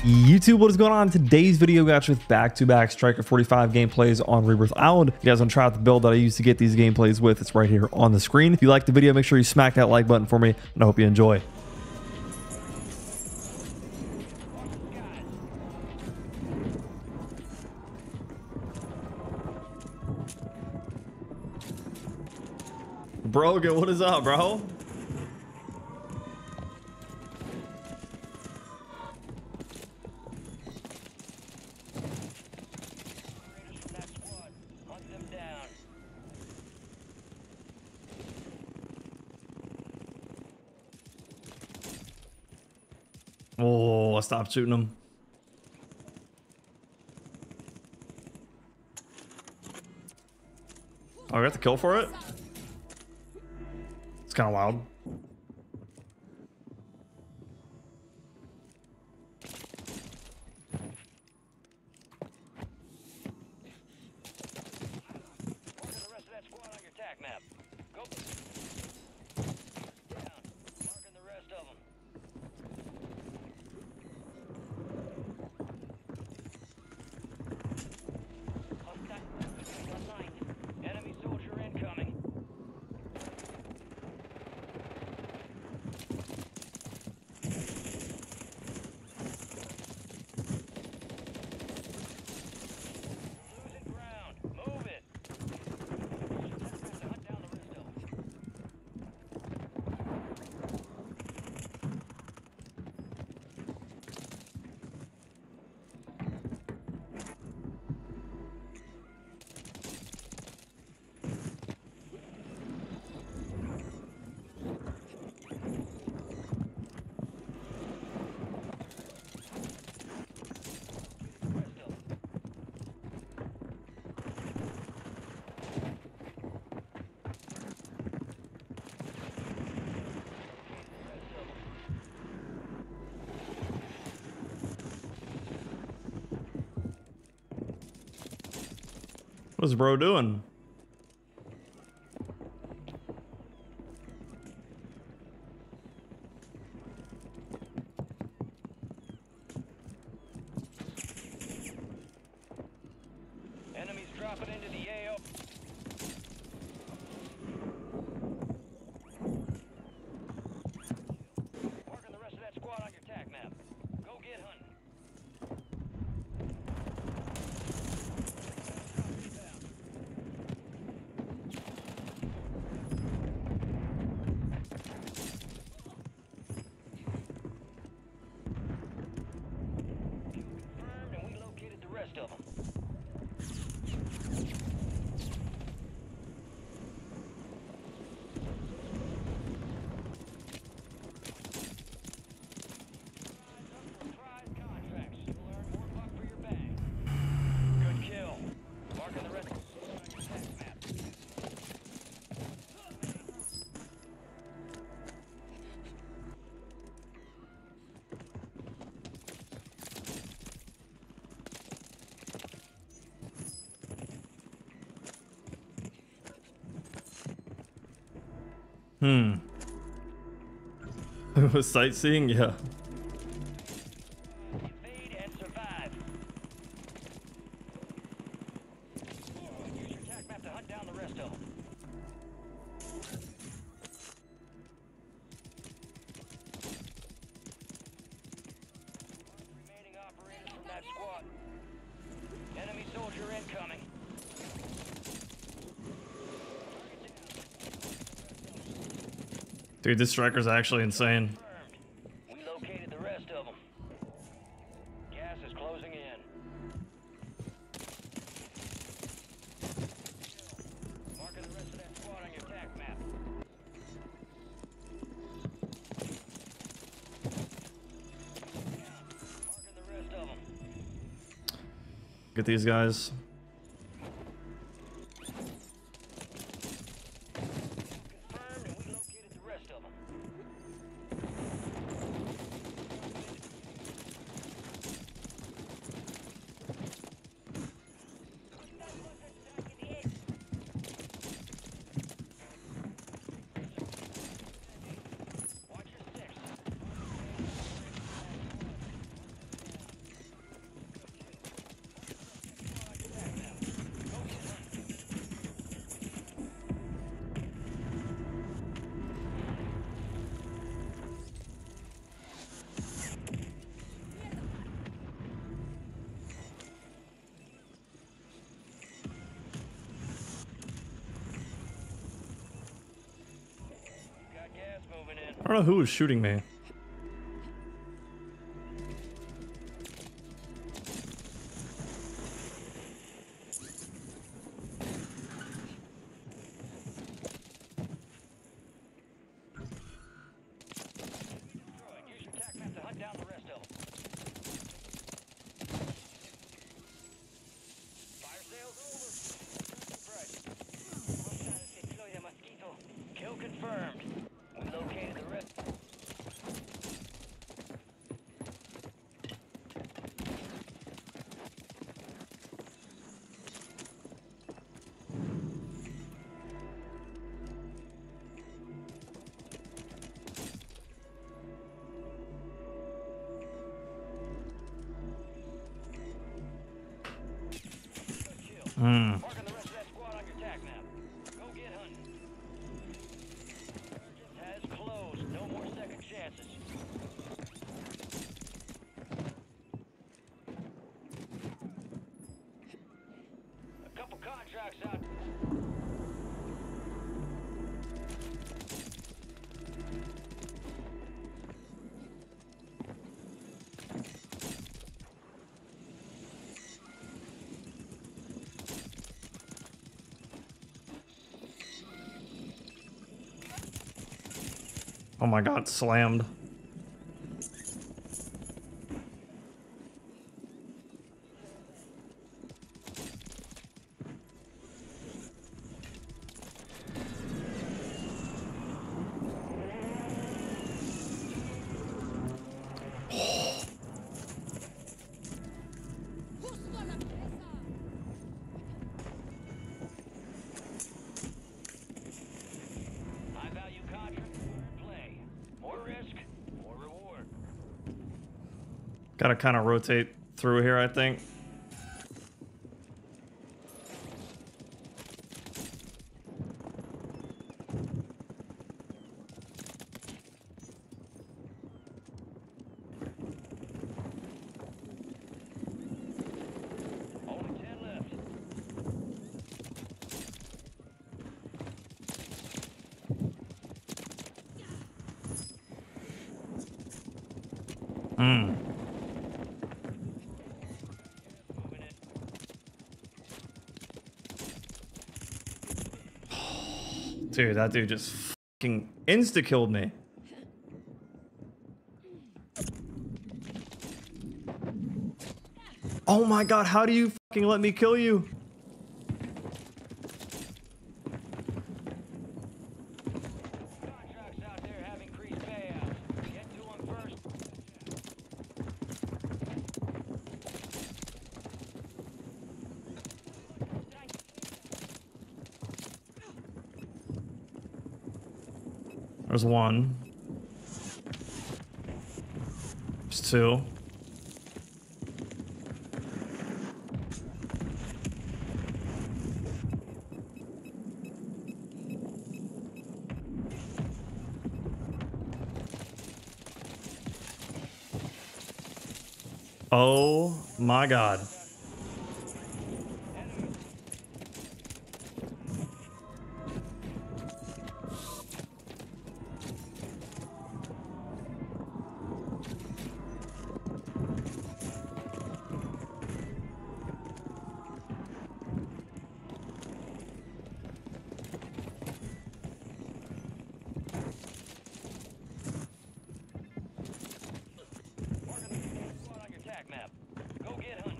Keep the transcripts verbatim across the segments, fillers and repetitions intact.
YouTube, what is going on? Today's video got you with back-to-back Striker forty-five gameplays on Rebirth Island. If you guys want to try out the build that I used to get these gameplays with, it's right here on the screen. If you like the video, make sure you smack that like button for me, and I hope you enjoy. Brogan, what is up, bro? Oh, I stopped shooting him. Oh, I got the kill for it. It's kind of loud. What's bro doing? Enemies dropping into the A O. Marking the rest of that squad on your attack map. Go get hunting. Hmm. It was sightseeing, yeah. Invade and survive. Use your attack map to hunt down the rest of them. Remaining operators from that squad. Enemy soldier incoming. Dude, this striker's actually insane. We located the rest of them. Gas is closing in. Marking the rest of that squad on your attack map. Marking the rest of them. Get these guys. don't know who was shooting me. Hmm. Oh my god, slammed. Gotta kind of rotate through here, I think. Mmm. Dude, that dude just fucking insta-killed me. Oh my god, how do you fucking let me kill you? There's one. There's two. Oh my god. Map. Go get Hunt.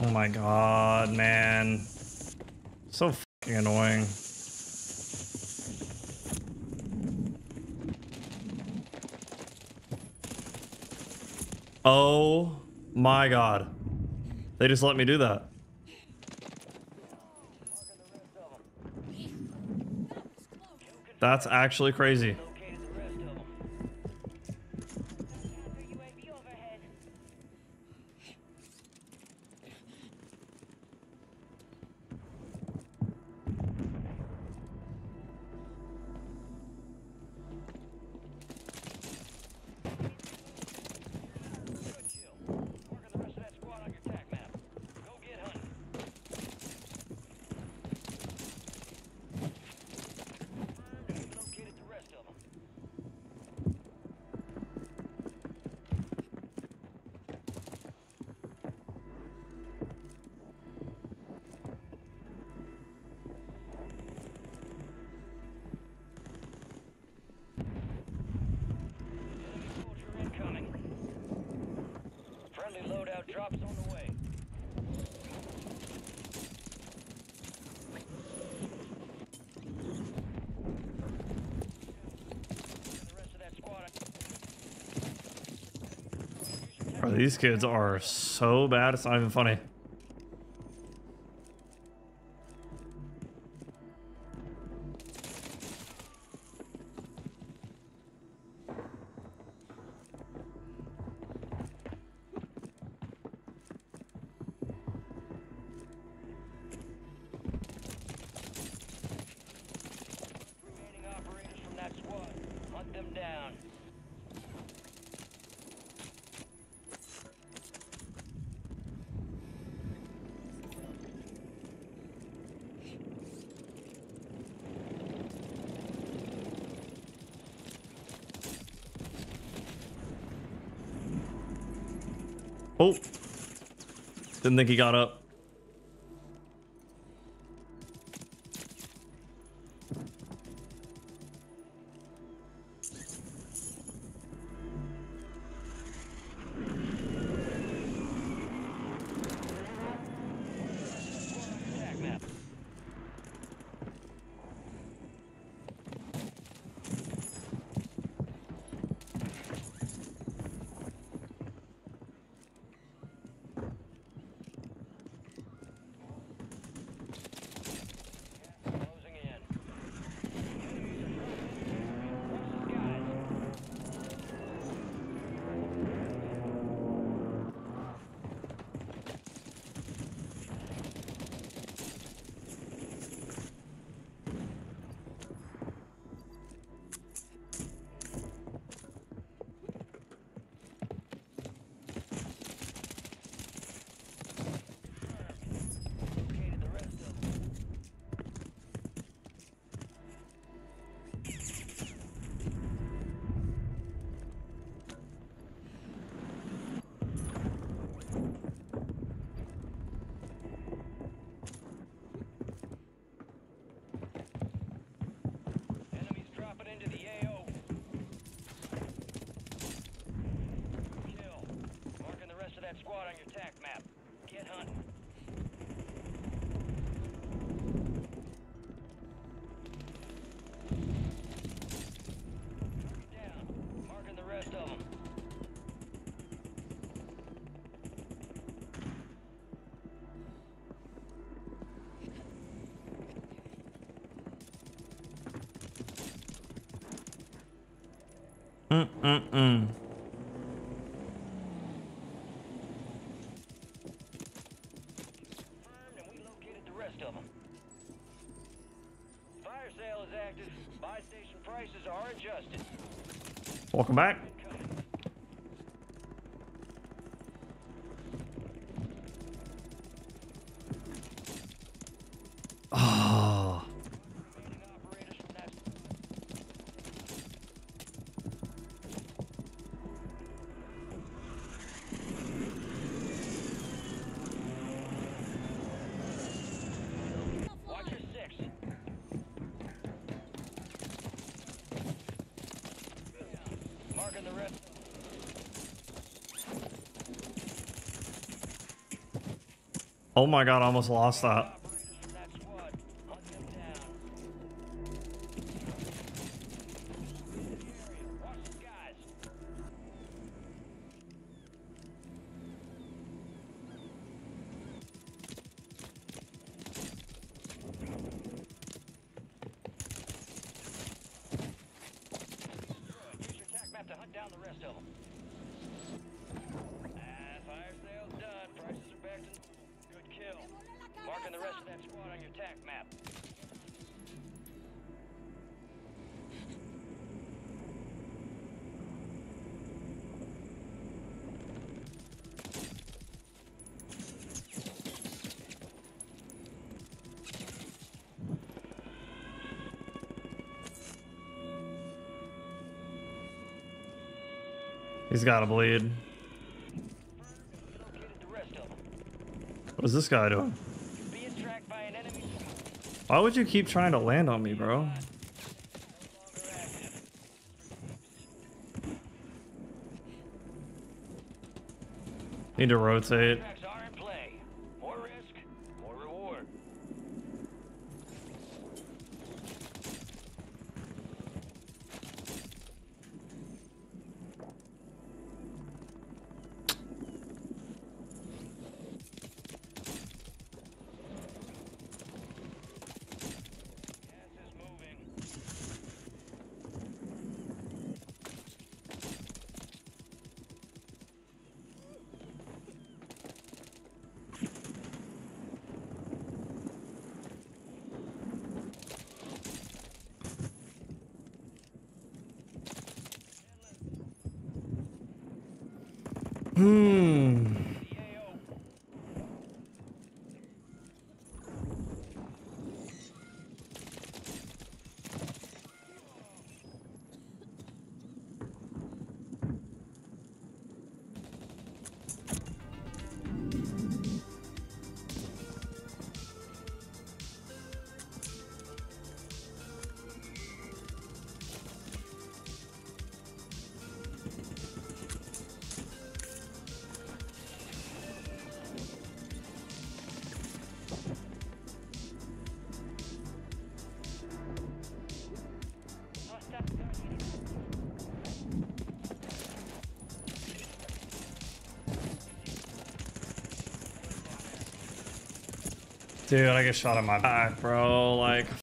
Oh my god, man. So fucking annoying. Oh my god. They just let me do that. That's actually crazy. Drops on the way. Bro, these kids are so bad, it's not even funny. Oh, didn't think he got up. On your attack map. Get hunting. Down. Marking the rest of them. Mm-mm-mm. Welcome back. Oh. Oh my god, I almost lost that. He's got to bleed. What is this guy doing? Why would you keep trying to land on me, bro? Need to rotate. Hmm. Dude, I get shot in my back, bro. Like,